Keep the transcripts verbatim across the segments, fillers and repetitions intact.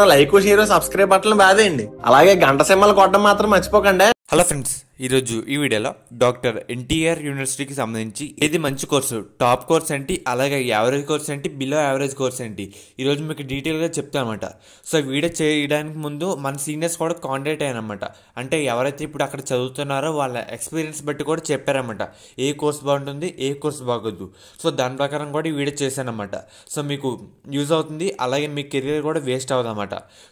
Like share subscribe button बादेयंडी अलागे गंट सिंबल कोट्टम मात्रम मर्चिपोकंडे। हेलो फ्रेंड्स, ई रोजु ई वीडियोलो डाक्टर एनटीआर यूनिवर्सिटी की संबंधिंची एदी मंची कोर्स टॉप कोर्स एंटी अलागे एवरेज कोर्स एंटी बिलो एवरेज कोर्स एंटी ई रोजु मीकु डीटेल गा चेप्तामन्नमाट। सो वीडियो चेयडानिकि मुंदु मन सीनियर्स कूडा कांटाक्ट अय्यारन्नमाट। अंटे एवरैते इप्पुडु अक्कड चदुवुतुन्नारो वाळ्ळ एक्सपीरियंस बट्टी कूडा चेप्पारन्नमाट, ए कोर्स बागुंटुंदी ए कोर्स बागोद्दु। सो दानि प्रकारं कूडा ई वीडियो चेशानन्नमाट। सो मीकु यूज अवुतुंदी अलागे మీ కెరీర్ కూడా వేస్ట్ అవదన్నమాట।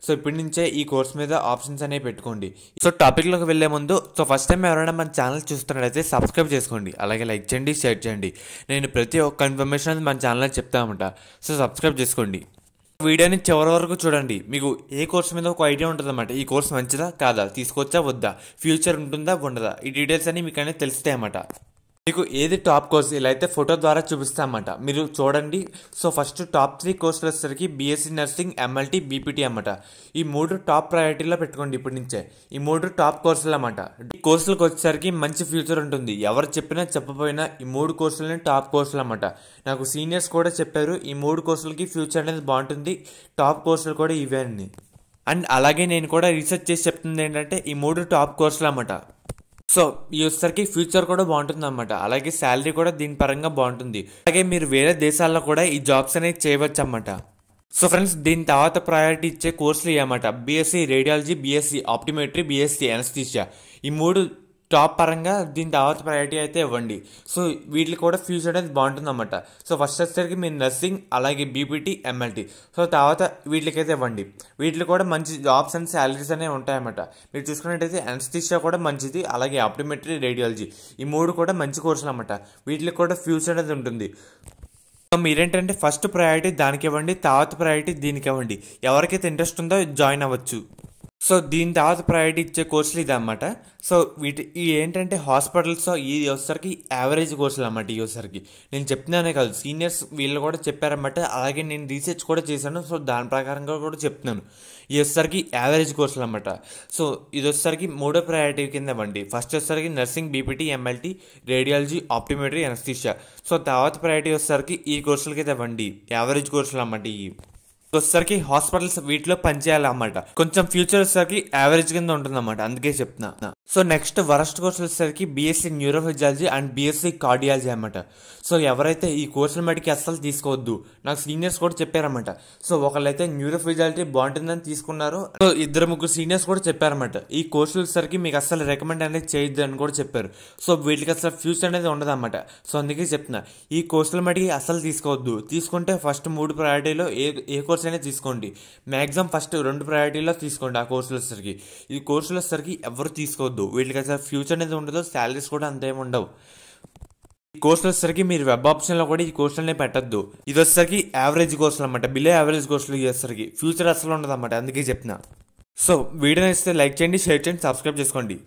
सो इप्पटिनुंचे ई कोर्स मीद आप्षन्स अनेवि पेट्टुकोंडी। सो टापिक लोकी वेल्ले मुंदु सो फस्ट टाइम एवरैना मन चानल चूस्तुन्नारैते सब्सक्राइब चेसुकोंडी, अलागे लाइक चेयंडी, शेर चेयंडी। नेनु प्रति ओक्क इन्फर्मेशन मन चानल लो चेप्तामंट, सो सब्सक्राइब चेसुकोंडी। వీడియోని చివరి వరకు చూడండి, మీకు ఏ కోర్స్ మీద ఒక ఐడియా ఉంటదన్నమాట। ఈ కోర్స్ మంచిదా కాదా, తీసుకోవచ్చా వద్దా, ఫ్యూచర్ ఉంటుందా ఉండదా, ఈ డీటెయిల్స్ అన్ని మీకు అనే తెలుస్తాయన్నమాట। మీకు ఏది టాప్ కోర్స్ ఇలా అయితే ఫోటో ద్వారా చూపిస్తామన్నమాట, మీరు చూడండి। సో ఫస్ట్ టాప్ త్రీ కోర్సులు వచ్చేసరికి బీఎస్సీ నర్సింగ్, ఎంఎల్టీ, బీపీటీ అన్నమాట। ఈ మూడు టాప్ ప్రయారిటీలో పెట్టుకోండి ఇప్పటి నుంచే, ఈ మూడు టాప్ కోర్సులు అన్నమాట। ఈ కోర్సులకు వచ్చేసరికి మంచి ఫ్యూచర్ ఉంటుంది, ఎవరు చెప్పినా చెప్పపోయినా ఈ మూడు కోర్సులని టాప్ కోర్సులు అన్నమాట। నాకు సీనియర్స్ కూడా చెప్పారు ఈ మూడు కోర్సులకి ఫ్యూచర్ అనేది బాగుంటుంది, టాప్ కోర్సులు కూడా ఇవే అన్ని అండ్ అలాగే నేను కూడా రీసెర్చ్ చేసి చెప్తుంది ఏంటంటే ఈ మూడు టాప్ కోర్సులు అన్నమాట। సో ఈ వచ్చేసరికి ఫ్యూచర్ కూడా బాగుంటుంది అన్నమాట, అలాగే శాలరీ కూడా దీని పరంగా బాగుంటుంది, అలాగే మీరు వేరే దేశాల్లో కూడా ఈ జాబ్స్ అనేవి చేయవచ్చు అన్నమాట। సో ఫ్రెండ్స్, దీని తర్వాత ప్రయారిటీ ఇచ్చే కోర్సులు ఇవ్వమాట BSc radiology, BSc optometry, BSc anaesthesia, ఈ మూడు టాప్ పరంగా దీని తర్వాత ప్రయారిటీ అయితే ఇవ్వండి। సో వీటికి కూడా ఫ్యూచర్ అనేది బాగుంటుంది అన్నమాట। సో ఫస్ట్ వచ్చేసరికి మీరు నర్సింగ్, అలాగే బీపీటీ, ఎంఎల్టీ, సో తర్వాత వీటికైతే ఇవ్వండి, వీటిలో కూడా మంచి జాబ్స్ అండ్ శాలరీస్ అనేవి ఉంటాయన్నమాట। మీరు చూసుకున్నట్టయితే అనస్థీషియా కూడా మంచిది, అలాగే ఆప్టిమెట్రీ, రేడియాలజీ, ఈ మూడు కూడా మంచి కోర్సులు అన్నమాట, వీటికి కూడా ఫ్యూచర్ అనేది ఉంటుంది। సో మీరేంటంటే ఫస్ట్ ప్రయారిటీ దానికి ఇవ్వండి, తర్వాత ప్రయారిటీ దీనికి ఇవ్వండి, ఎవరికైతే ఇంట్రెస్ట్ ఉందో జాయిన్ అవ్వచ్చు। సో దీని తర్వాత ప్రయారిటీ ఇచ్చే కోర్సులు ఇదన్నమాట। సో వీటి ఈ ఏంటంటే హాస్పిటల్స్ ఈ వచ్చేసరికి యావరేజ్ కోర్సులు అన్నమాట। ఈ వచ్చేసరికి నేను చెప్తున్నానే కాదు, సీనియర్స్ వీళ్ళు కూడా చెప్పారన్నమాట, అలాగే నేను రీసెర్చ్ కూడా చేశాను, సో దాని ప్రకారంగా కూడా చెప్తున్నాను। ఈ వచ్చేసరికి యావరేజ్ కోర్సులు అన్నమాట। సో ఇది వచ్చేసరికి మూడో ప్రయారిటీ కింద ఇవ్వండి, ఫస్ట్ వచ్చేసరికి nursing, BPT, MLT, radiology, optometry, anaesthesia, so తర్వాత ప్రయారిటీ వచ్చేసరికి ఈ కోర్సులకైతే ఇవ్వండి, యావరేజ్ కోర్సులు అన్నమాట। ఈ వచ్చేసరికి హాస్పిటల్స్ వీటిలో పనిచేయాలన్నమాట, కొంచెం ఫ్యూచర్ వచ్చేసరికి యావరేజ్ కింద ఉంటుందన్నమాట, అందుకే చెప్తున్నా। సో నెక్స్ట్ వరస్ట్ కోర్స్ వచ్చేసరికి BSc neurophysiology and BSc cardiology అన్నమాట। సో ఎవరైతే ఈ కోర్సుల మటుకి అస్సలు తీసుకోవద్దు, నాకు సీనియర్స్ కూడా చెప్పారన్నమాట। సో ఒకళ్ళైతే న్యూరోఫిజియాలజీ బాగుంటుందని తీసుకున్నారు, సో ఇద్దరు ముగ్గురు సీనియర్స్ కూడా చెప్పారన్నమాట ఈ కోర్సులు వచ్చేసరికి మీకు అస్సలు రికమెండ్ అనేది చేయొద్దు అని కూడా చెప్పారు। సో వీటికి అసలు ఫ్యూచర్ అనేది ఉండదు అన్నమాట, సో అందుకే చెప్తున్నా ఈ కోర్సుల మటుకి అస్సలు తీసుకోవద్దు, తీసుకుంటే ఫస్ట్ మూడు ప్రయారిటీలో ఏ ఏ కోర్స్ తీసుకోండి, మ్యాక్సిమం ఫస్ట్ రెండు ప్రయారిటీలో తీసుకోండి ఆ కోర్సులు వచ్చేసరికి। ఈ కోర్సులు వచ్చేసరికి ఎవరు తీసుకోవద్దు, వీళ్ళకి అసలు ఫ్యూచర్ అనేది ఉండదు, శాలరీస్ కూడా అంతేమి ఉండవు। ఈ కోర్సులు వచ్చేసరికి మీరు వెబ్ ఆప్షన్లో కూడా ఈ కోర్సులనే పెట్టద్దు, ఇది వచ్చేసరికి యావరేజ్ కోర్సులు అన్నమాట, బిలో యావరేజ్ కోర్సులు వచ్చేసరికి ఫ్యూచర్ అసలు ఉండదు అన్నమాట, అందుకే చెప్తున్నా। సో వీడియోని ఇస్తే లైక్ చేయండి, షేర్ చేయండి, సబ్స్క్రైబ్ చేసుకోండి।